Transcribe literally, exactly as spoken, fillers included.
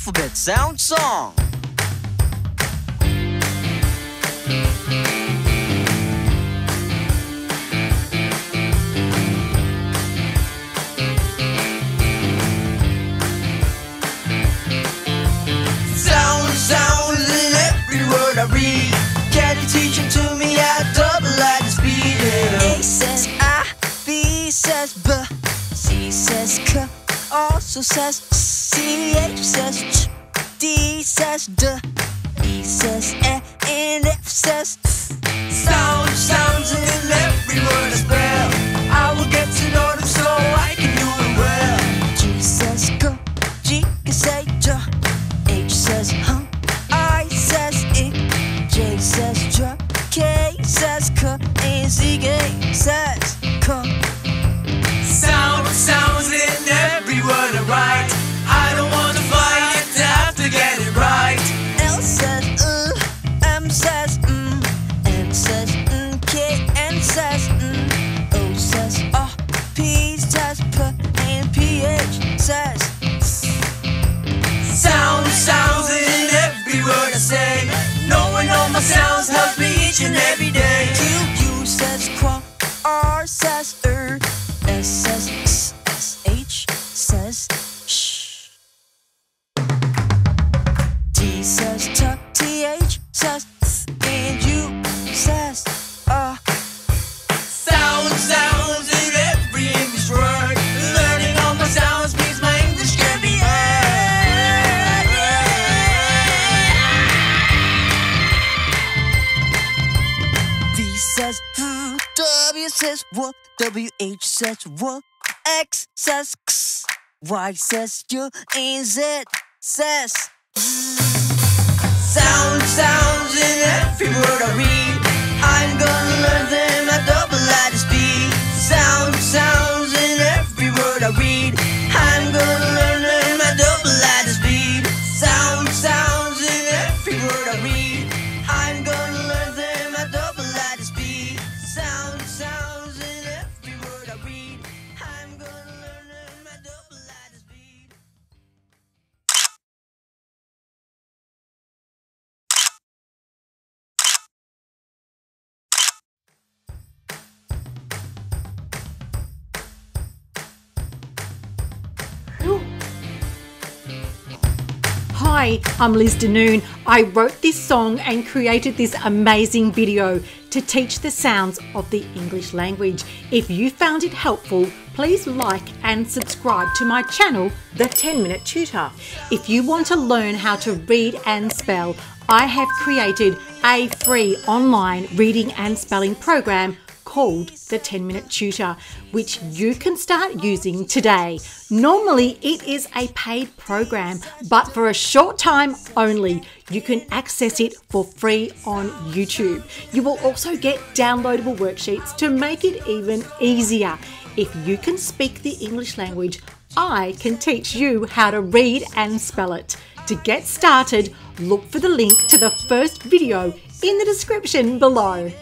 alphabet sound song. Sound, sound in every word I read. Can you teach them to me at double at the speed? Yeah. A says I, B says B, C says K, also says C, H says Ch, D says D, E says E, and F says S. Sound, sounds in every word I spell. I will get to know them so I can do it well. G says go, G says J, H says huh, I says I, J says J, K says K, and Z says K. Sound, sounds in every word I write. I don't want to fight, I have to get it right. L says uh, M says mm, N says mm, K, N says mm, O says ah, P says P, and P H says S. Sound, sounds in every word I say. Knowing all my sounds helps me each and every day. Q, U says Q, R says er, S says S, S, H says SH. T says T, T, H says S, and U says R. Sound, sounds in every English word. Learning all my sounds means my English can be heard. V says V, W says W, W H says W, X says X, Y says U, and Z says Sound, sounds in every word I read. I'm gonna learn them at double at the speed. Sound, sounds in every word I read. I'm gonna learn them at double at the speed. Sound, sounds in every word I read. I'm gonna learn them at double at the speed. Sound, sounds. Hi, I'm Liz Dunoon. I wrote this song and created this amazing video to teach the sounds of the English language. If you found it helpful, please like and subscribe to my channel, The ten minute Tutor. If you want to learn how to read and spell, I have created a free online reading and spelling program called The ten minute Tutor, which you can start using today. Normally it is a paid program, but for a short time only. You can access it for free on YouTube. You will also get downloadable worksheets to make it even easier. If you can speak the English language, I can teach you how to read and spell it. To get started, look for the link to the first video in the description below.